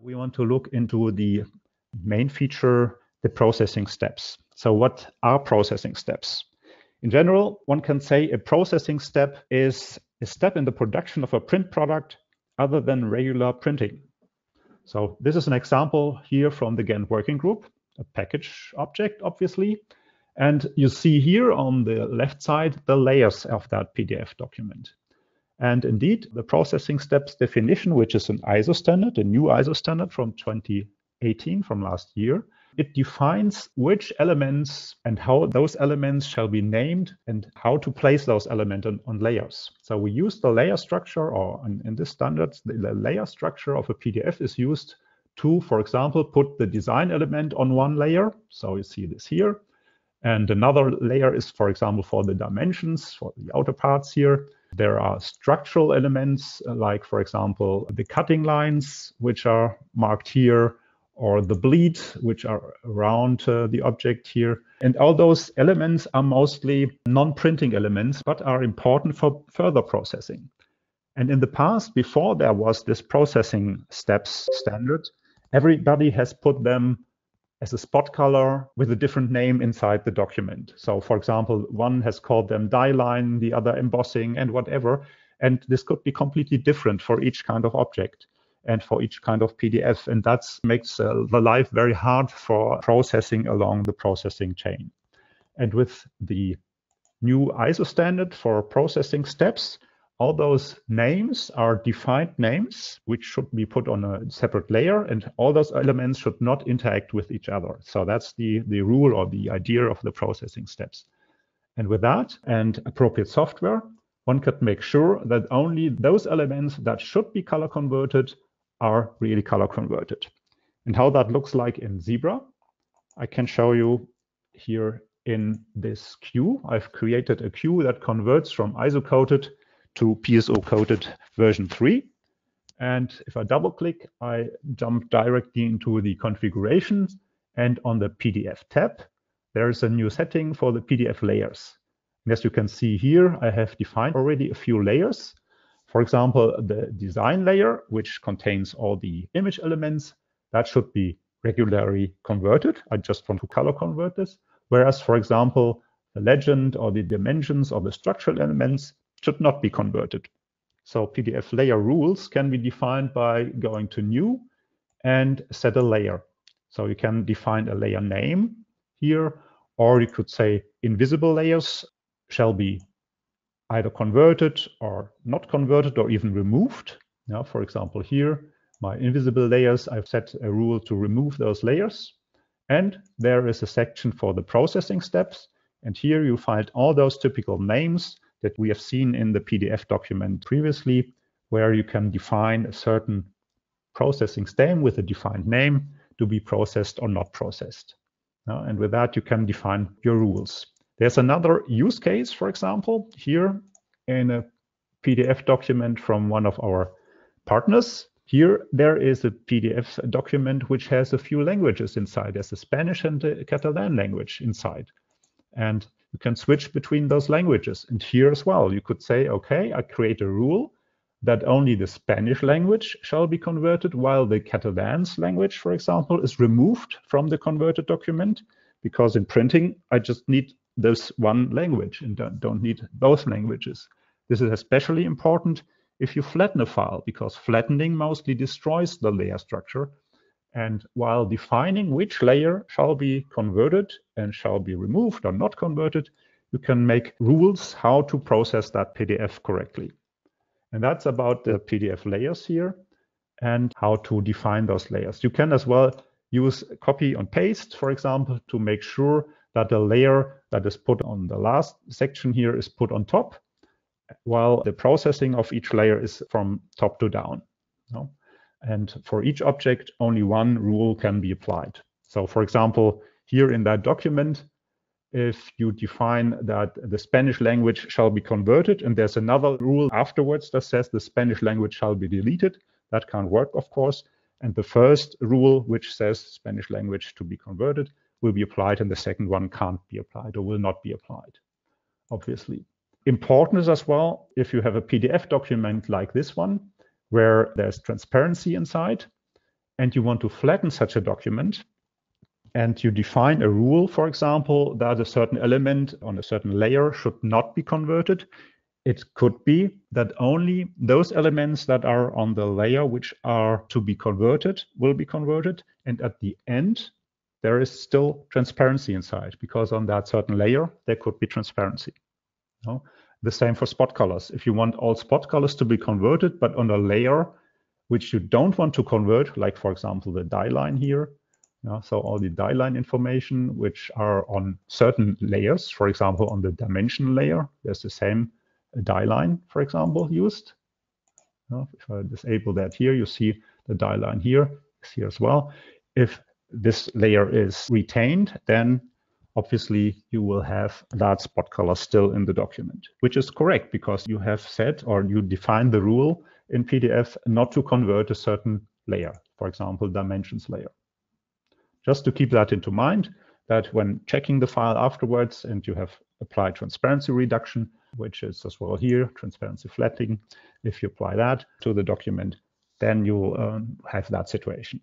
we want to look into the main feature, the processing steps. So what are processing steps? In general, one can say a processing step is a step in the production of a print product other than regular printing. So this is an example here from the Ghent Working Group, a package object, obviously. And you see here on the left side, the layers of that PDF document. And indeed, the processing steps definition, which is an ISO standard, a new ISO standard from 2018, from last year, it defines which elements and how those elements shall be named and how to place those elements on layers. So we use the layer structure, or in this standard, the layer structure of a PDF is used to, for example, put the design element on one layer. So you see this here. And another layer is, for example, for the dimensions, for the outer parts here. There are structural elements, like, for example, the cutting lines, which are marked here, or the bleed, which are around the object here. And all those elements are mostly non-printing elements, but are important for further processing. And in the past, before there was this processing steps standard, everybody has put them as a spot color with a different name inside the document. So for example, one has called them die line, the other embossing and whatever. And this could be completely different for each kind of object and for each kind of PDF. And that makes the life very hard for processing along the processing chain. And with the new ISO standard for processing steps, all those names are defined names, which should be put on a separate layer, and all those elements should not interact with each other. So that's the rule or the idea of the processing steps. And with that and appropriate software, one could make sure that only those elements that should be color converted are really color converted. And how that looks like in Zebra, I can show you here in this queue. I've created a queue that converts from ISO-coded to PSO coded version 3. And if I double click, I jump directly into the configurations, and on the PDF tab, there is a new setting for the PDF layers. And as you can see here, I have defined already a few layers. For example, the design layer, which contains all the image elements, that should be regularly converted. I just want to color convert this. Whereas, for example, the legend or the dimensions or the structural elements should not be converted. So PDF layer rules can be defined by going to new and set a layer. So you can define a layer name here, or you could say invisible layers shall be either converted or not converted or even removed. Now, for example, here, my invisible layers, I've set a rule to remove those layers. And there is a section for the processing steps. And here you find all those typical names that we have seen in the PDF document previously, where you can define a certain processing stem with a defined name to be processed or not processed. And with that, you can define your rules. There's another use case, for example, here in a PDF document from one of our partners. Here, there is a PDF document which has a few languages inside. There's a Spanish and a Catalan language inside. And you can switch between those languages. And here as well, you could say, okay, I create a rule that only the Spanish language shall be converted, while the Catalan's language, for example, is removed from the converted document, because in printing, I just need this one language and don't need both languages. This is especially important if you flatten a file, because flattening mostly destroys the layer structure. And while defining which layer shall be converted and shall be removed or not converted, you can make rules how to process that PDF correctly. And that's about the PDF layers here and how to define those layers. You can as well use copy and paste, for example, to make sure that the layer that is put on the last section here is put on top, while the processing of each layer is from top to down. No? And for each object, only one rule can be applied. So for example, here in that document, if you define that the Spanish language shall be converted, and there's another rule afterwards that says the Spanish language shall be deleted, that can't work, of course. And the first rule, which says Spanish language to be converted, will be applied, and the second one can't be applied or will not be applied, obviously. Important is as well, if you have a PDF document like this one, where there's transparency inside, and you want to flatten such a document, and you define a rule, for example, that a certain element on a certain layer should not be converted, it could be that only those elements that are on the layer which are to be converted will be converted. And at the end, there is still transparency inside, because on that certain layer, there could be transparency. No? The same for spot colors. If you want all spot colors to be converted, but on a layer which you don't want to convert, like, for example, the dye line here, yeah, so all the dye line information which are on certain layers, for example, on the dimension layer, there's the same dye line, for example, used. Now, if I disable that here, you see the dye line here is here as well. If this layer is retained, then obviously you will have that spot color still in the document, which is correct because you have said or you define the rule in PDF not to convert a certain layer, for example, dimensions layer. Just to keep that into mind, that when checking the file afterwards and you have applied transparency reduction, which is as well here, transparency flattening, if you apply that to the document, then you will have that situation.